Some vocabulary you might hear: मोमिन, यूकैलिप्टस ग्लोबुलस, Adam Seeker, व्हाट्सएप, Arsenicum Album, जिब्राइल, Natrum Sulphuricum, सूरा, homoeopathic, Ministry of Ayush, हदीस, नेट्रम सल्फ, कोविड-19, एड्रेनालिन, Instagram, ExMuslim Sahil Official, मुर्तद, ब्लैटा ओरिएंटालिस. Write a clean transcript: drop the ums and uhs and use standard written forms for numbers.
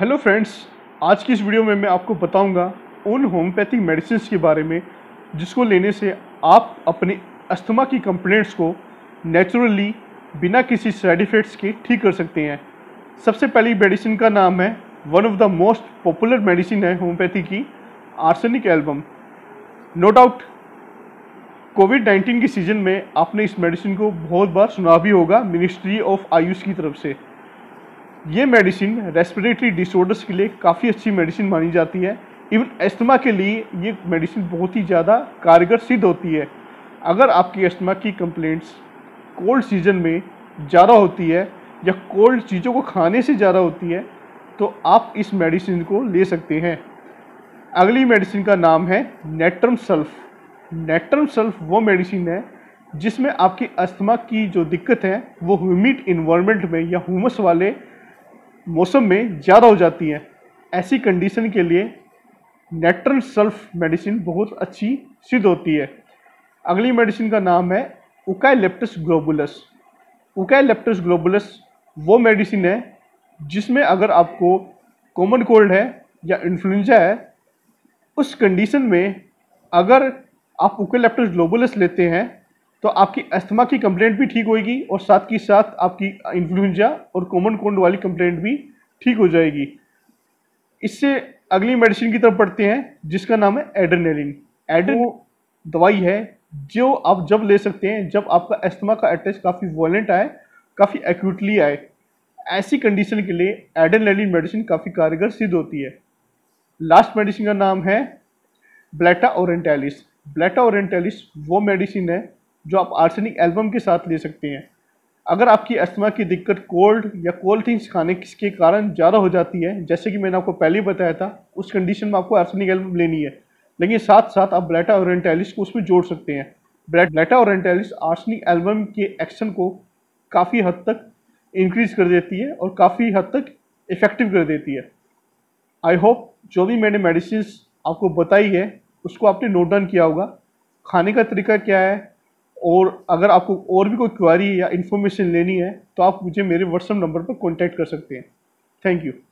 Hello friends, आज की इस वीडियो में मैं आपको बताऊंगा उन होम्योपैथिक मेडिसिन के बारे में जिसको लेने से आप अपने अस्थमा की कंप्लेंट्स को नेचुरली बिना किसी साइड इफ़ेक्ट्स के ठीक कर सकते हैं। सबसे पहली मेडिसिन का नाम है, one of the most popular medicine है होम्योपैथी की, आर्सेनिक एल्बम। नो डाउट कोविड-19 के सीज़न में आपने इस मेडिसिन को बहुत बार सुना भी होगा मिनिस्ट्री ऑफ आयुष की तरफ से। ये मेडिसिन रेस्पिरेटरी डिसऑर्डर्स के लिए काफ़ी अच्छी मेडिसिन मानी जाती है। इवन अस्थमा के लिए ये मेडिसिन बहुत ही ज़्यादा कारगर सिद्ध होती है। अगर आपकी अस्थमा की कंप्लेंट्स कोल्ड सीजन में ज़्यादा होती है या कोल्ड चीज़ों को खाने से ज़्यादा होती है तो आप इस मेडिसिन को ले सकते हैं। अगली मेडिसिन का नाम है नेट्रम सल्फ। नेट्रम सल्फ वो मेडिसिन है जिसमें आपकी अस्थमा की जो दिक्कत है वो ह्यूमिड इन्वायरमेंट में या ह्यूमस वाले मौसम में ज़्यादा हो जाती है। ऐसी कंडीशन के लिए नेट्रम सल्फ मेडिसिन बहुत अच्छी सिद्ध होती है। अगली मेडिसिन का नाम है यूकैलिप्टस ग्लोबुलस। यूकैलिप्टस ग्लोबुलस वो मेडिसिन है जिसमें अगर आपको कॉमन कोल्ड है या इन्फ्लुएंजा है, उस कंडीशन में अगर आप यूकैलिप्टस ग्लोबुलस लेते हैं तो आपकी अस्थमा की कंप्लेंट भी ठीक होगी और साथ के साथ आपकी इन्फ्लुएंजा और कॉमन कोल्ड वाली कंप्लेंट भी ठीक हो जाएगी। इससे अगली मेडिसिन की तरफ बढ़ते हैं जिसका नाम है एड्रेनालिन। एड्रेनालिन दवाई है जो आप जब ले सकते हैं जब आपका अस्थमा का अटैक काफ़ी वॉयलेंट आए, काफ़ी एक्यूटली आए। ऐसी कंडीशन के लिए एड्रेनालिन मेडिसिन काफ़ी कारगर सिद्ध होती है। लास्ट मेडिसिन का नाम है ब्लैटा ओरिएंटालिस। ब्लैटा ओरिएंटालिस वो मेडिसिन है जो आप आर्सेनिक एल्बम के साथ ले सकते हैं। अगर आपकी अस्थमा की दिक्कत कोल्ड या कोल्ड थिंग्स खाने के कारण ज़्यादा हो जाती है, जैसे कि मैंने आपको पहले ही बताया था, उस कंडीशन में आपको आर्सेनिक एल्बम लेनी है, लेकिन साथ साथ आप ब्लैटा ओरिएंटालिस को उसमें जोड़ सकते हैं। ब्लैटा ओरिएंटालिस आर्सेनिक एल्बम के एक्शन को काफ़ी हद तक इंक्रीज़ कर देती है और काफ़ी हद तक इफ़ेक्टिव कर देती है। आई होप जो भी मैंने मेडिसिन आपको बताई है उसको आपने नोट डाउन किया होगा, खाने का तरीका क्या है। और अगर आपको और भी कोई क्वेरी या इन्फॉर्मेशन लेनी है तो आप मुझे मेरे व्हाट्सएप नंबर पर कॉन्टैक्ट कर सकते हैं। Thank you.